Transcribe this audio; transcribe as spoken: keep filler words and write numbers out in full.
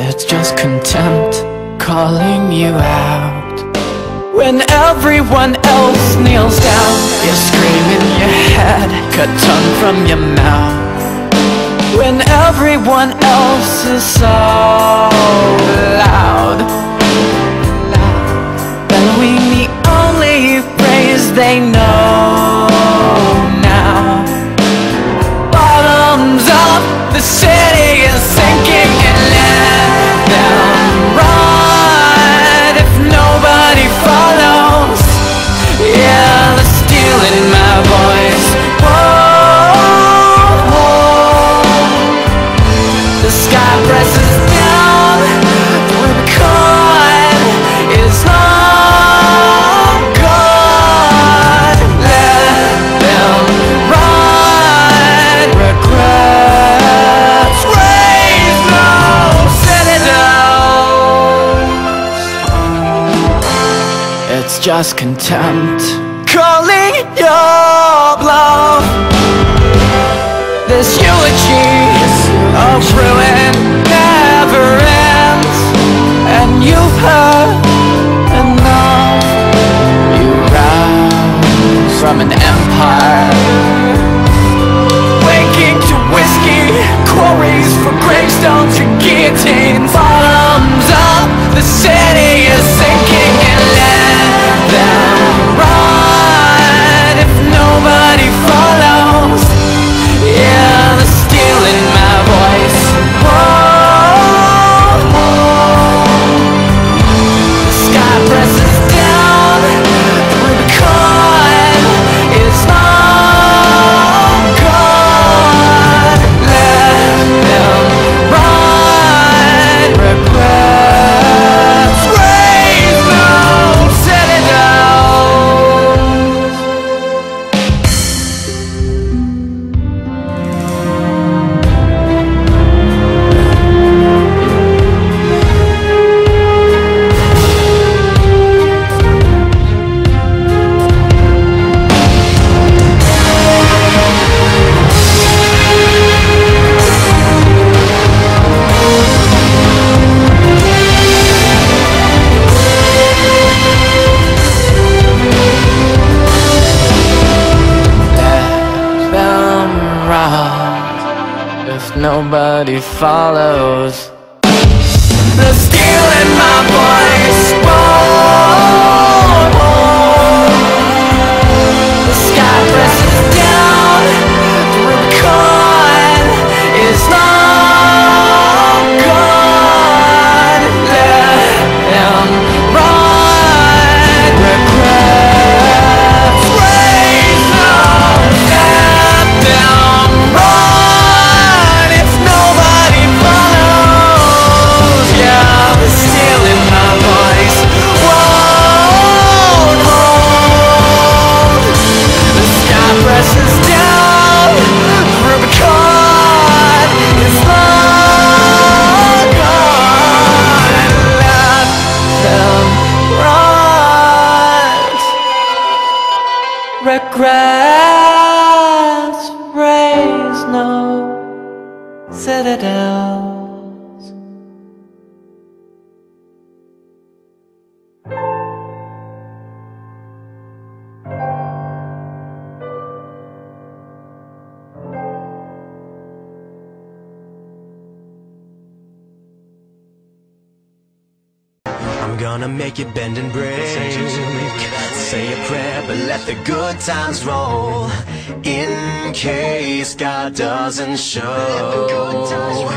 It's just contempt calling you out. When everyone else kneels down, you scream in your head, cut tongue from your mouth. When everyone else is so loud, bellowing the only phrase they know now. Bottoms up, the city is sinking and let them rot if nobody follows. Yeah, they're stealing my voice. Whoa, whoa. The sky presses down, the Rubicon is long gone. Let them rot, regrets raise those citadels. It's just contempt calling your bluff. This eulogy of ruin never ends, and you've heard enough. You rise from an empire, waking to whiskey, quarries for gravestones and guillotines. Bottoms up, the city is sinking, and let them rot if nobody follows. Yeah, they're stealing my voice. Whoa, whoa. The sky presses down, the Rubicon is long gone. Let them rot, regrets raise those citadels. Let them rot if nobody follows. They're stealing my voice. Whoa, whoa. The sky presses down, the Rubicon is long gone. Let them rot, regrets raise those. Let them rot if nobody follows. Yeah, they're stealing my voice. Whoa, whoa. The sky presses down, the Rubicon is long gone. Let them rot. Regrets raise no citadels. I'm gonna make you bend and break. Say a prayer, but let the good times roll. In case God doesn't show.